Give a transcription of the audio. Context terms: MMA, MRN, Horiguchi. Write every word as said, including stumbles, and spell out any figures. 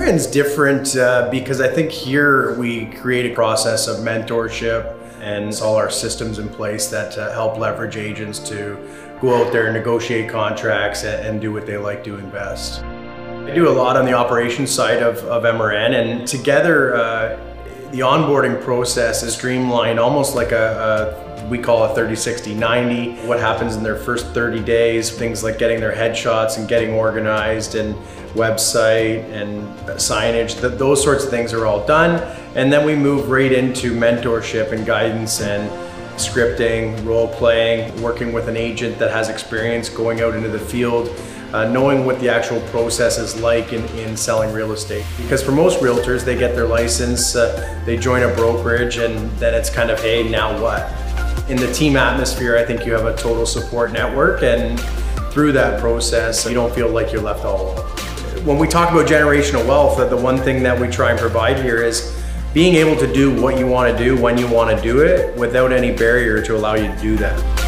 M R N's different uh, because I think here we create a process of mentorship and it's all our systems in place that uh, help leverage agents to go out there and negotiate contracts and, and do what they like doing best. I do a lot on the operations side of, of M R N, and together uh, the onboarding process is streamlined almost like a, a we call it thirty, sixty, ninety. What happens in their first thirty days, things like getting their headshots and getting organized and website and signage, th those sorts of things are all done. And then we move right into mentorship and guidance and scripting, role playing, working with an agent that has experience going out into the field, uh, knowing what the actual process is like in, in selling real estate. Because for most realtors, they get their license, uh, they join a brokerage, and then it's kind of, hey, now what? In the team atmosphere, I think you have a total support network, and through that process, you don't feel like you're left all alone. When we talk about generational wealth, the one thing that we try and provide here is being able to do what you want to do when you want to do it without any barrier to allow you to do that.